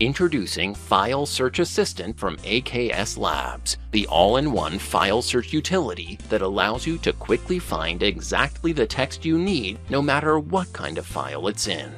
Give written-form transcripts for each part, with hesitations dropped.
Introducing File Search Assistant from AKS Labs, the all-in-one file search utility that allows you to quickly find exactly the text you need no matter what kind of file it's in.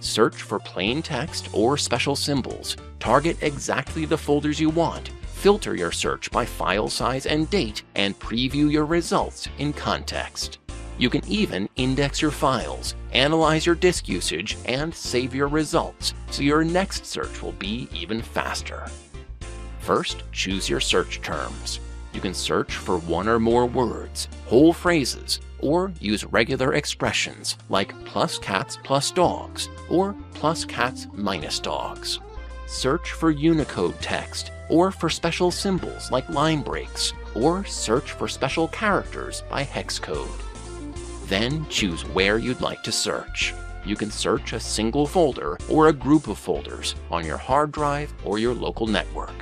Search for plain text or special symbols, target exactly the folders you want, filter your search by file size and date, and preview your results in context. You can even index your files, analyze your disk usage, and save your results, so your next search will be even faster. First, choose your search terms. You can search for one or more words, whole phrases, or use regular expressions like +cats + dogs or +cats - dogs. Search for Unicode text or for special symbols like line breaks, or search for special characters by hex code. Then choose where you'd like to search. You can search a single folder or a group of folders on your hard drive or your local network.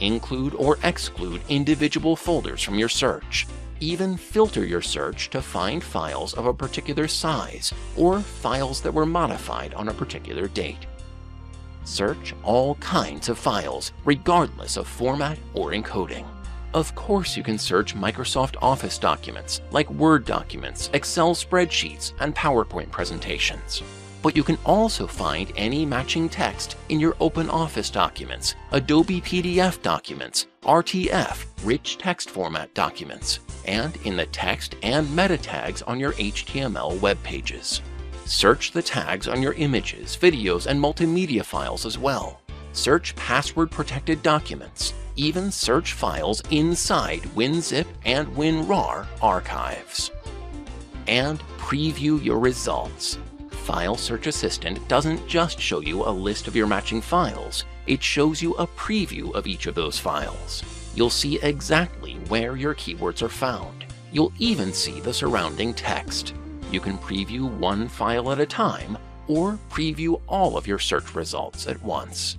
Include or exclude individual folders from your search. Even filter your search to find files of a particular size or files that were modified on a particular date. Search all kinds of files, regardless of format or encoding. Of course, you can search Microsoft Office documents like Word documents, Excel spreadsheets, and PowerPoint presentations. But you can also find any matching text in your OpenOffice documents, Adobe PDF documents, RTF, rich text format documents, and in the text and meta tags on your HTML web pages. Search the tags on your images, videos, and multimedia files as well. Search password-protected documents. Even search files inside WinZip and WinRAR archives. And preview your results. File Search Assistant doesn't just show you a list of your matching files, it shows you a preview of each of those files. You'll see exactly where your keywords are found. You'll even see the surrounding text. You can preview one file at a time, or preview all of your search results at once.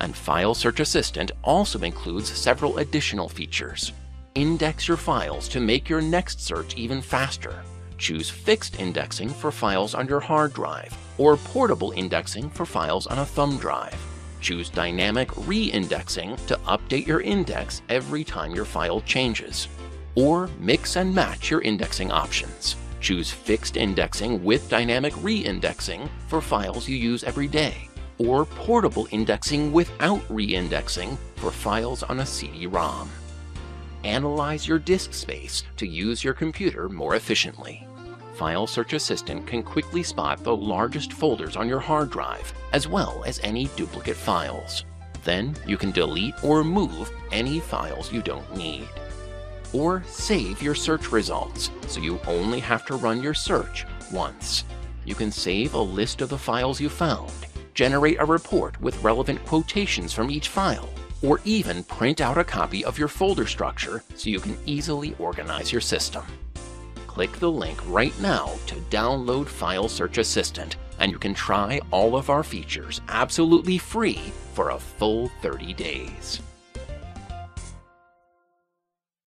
And File Search Assistant also includes several additional features. Index your files to make your next search even faster. Choose fixed indexing for files on your hard drive, or portable indexing for files on a thumb drive. Choose dynamic re-indexing to update your index every time your file changes. Or mix and match your indexing options. Choose fixed indexing with dynamic re-indexing for files you use every day, or portable indexing without re-indexing for files on a CD-ROM. Analyze your disk space to use your computer more efficiently. File Search Assistant can quickly spot the largest folders on your hard drive, as well as any duplicate files. Then you can delete or move any files you don't need. Or save your search results, so you only have to run your search once. You can save a list of the files you found, generate a report with relevant quotations from each file, or even print out a copy of your folder structure so you can easily organize your system. Click the link right now to download File Search Assistant, and you can try all of our features absolutely free for a full 30 days.